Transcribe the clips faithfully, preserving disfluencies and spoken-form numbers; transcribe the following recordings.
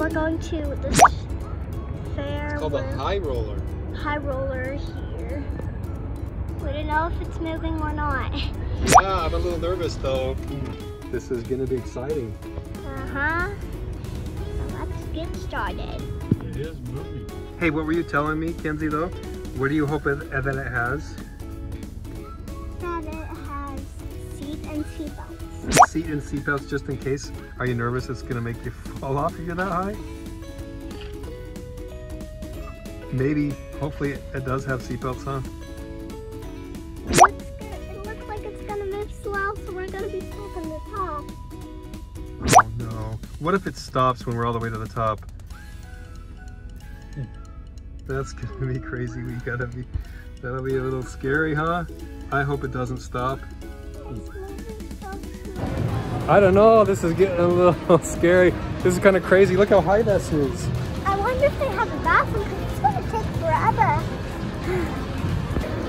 we're going to this fair. It's called the High Roller. High Roller here. We don't know if it's moving or not. Yeah, I'm a little nervous though. This is gonna be exciting. Uh-huh. So let's get started. It is moving. Hey, what were you telling me, Kenzie, though? What do you hope it, that it has? That it has seat and seat belts. Seat and seat belts, just in case. Are you nervous it's gonna make you fall off if you're that high? Maybe, hopefully it does have seat belts, huh? What if it stops when we're all the way to the top? That's gonna be crazy. We gotta be, that'll be a little scary, huh? I hope it doesn't stop. I don't know, this is getting a little scary. This is kind of crazy. Look how high this is. I wonder if they have a bathroom, because it's gonna take forever.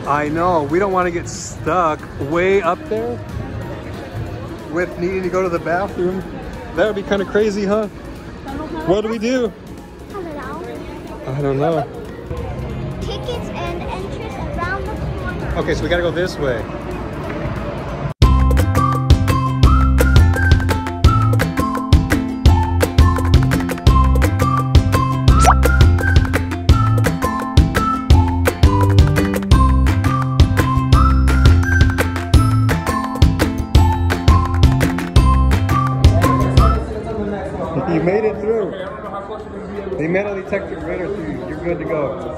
I know, we don't want to get stuck way up there with needing to go to the bathroom. That would be kind of crazy, huh? What do we do? I don't know. I don't know. Tickets and entrance around the corner. Okay, so we gotta go this way. You made it through. They manually checked your radar through. You're good to go. Ticket.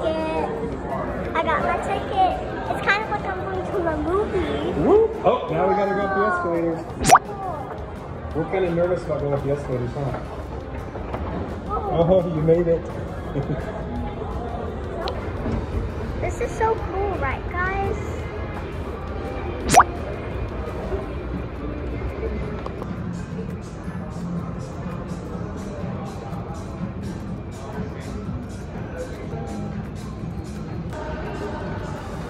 I got my ticket. It's kind of like I'm going to a movie. Whoop. Oh, now we gotta go up the escalators. Cool. We're kind of nervous about going up the escalators, huh? Oh, oh you made it. This is so cool, right, guys?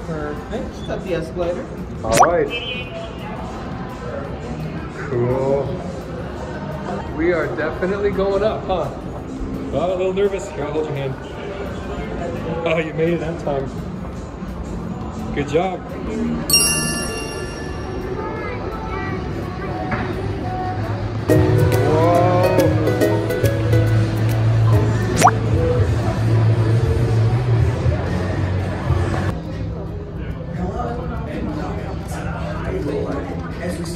Perfect. Stop the escalator. Alright. Cool. We are definitely going up, huh? Well, I'm a little nervous. Here, I'll hold your hand. Oh, you made it that time. Good job.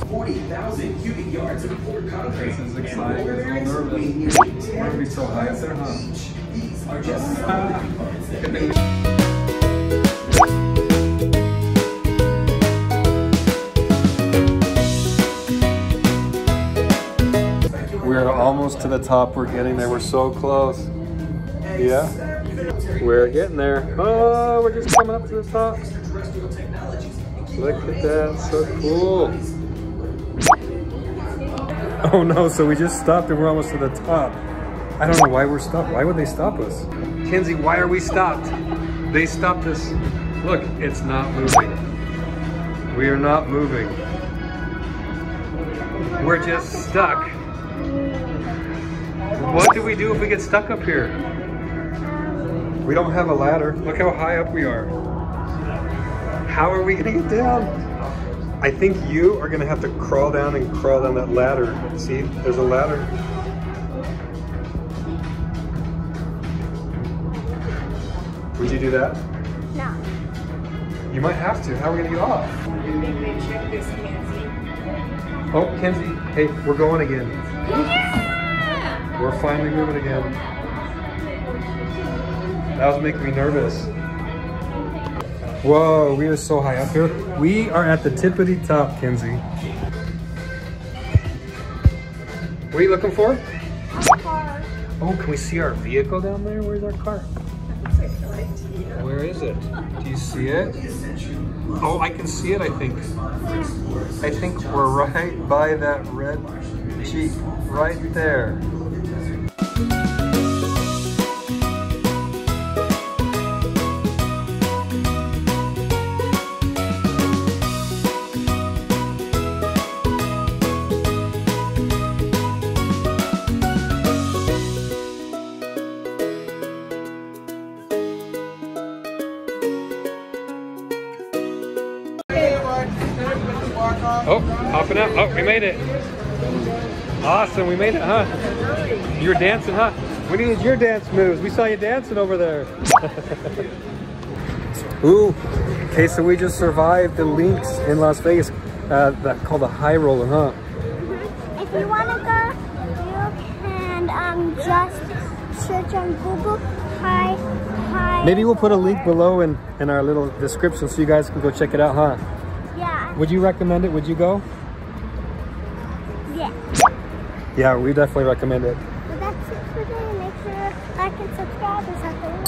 forty thousand cubic yards of poured concrete. This is exciting. I'm so nervous. Why are we so high up there, huh? These are just some of the big parts. We're almost to the top. We're getting there. We're so close. Yeah? We're getting there. Oh, we're just coming up to the top. Look at that. So cool. Oh no, so we just stopped and we're almost to the top. I don't know why we're stopped. Why would they stop us? Kenzie, why are we stopped? They stopped us. Look, it's not moving. We are not moving. We're just stuck. What do we do if we get stuck up here? We don't have a ladder. Look how high up we are. How are we gonna get down? I think you are gonna have to crawl down and crawl down that ladder. See, there's a ladder. Would you do that? No. You might have to. How are we gonna get off? Check this, Kenzie. Oh, Kenzie. Hey, we're going again. Yeah! We're finally moving again. That was making me nervous. Whoa, we are so high up here. We are at the tippity top, Kenzie. What are you looking for? A car. Oh, can we see our vehicle down there? Where's our car? That's a good idea. Where is it? Do you see it? Oh, I can see it, I think. I think we're right by that red Jeep, right there. Popping up. Oh, we made it. Awesome, we made it, huh? You were dancing, huh? We needed your dance moves. We saw you dancing over there. Ooh, okay, so we just survived the links in Las Vegas. Uh, that called the High Roller, huh? Mm-hmm. If you want to go, you can um, just search on Google High High. Maybe we'll put a link below in, in our little description so you guys can go check it out, huh? Yeah. Would you recommend it? Would you go? Yeah. Yeah, we definitely recommend it. Well, that's it for today. Make sure to like and subscribe and something.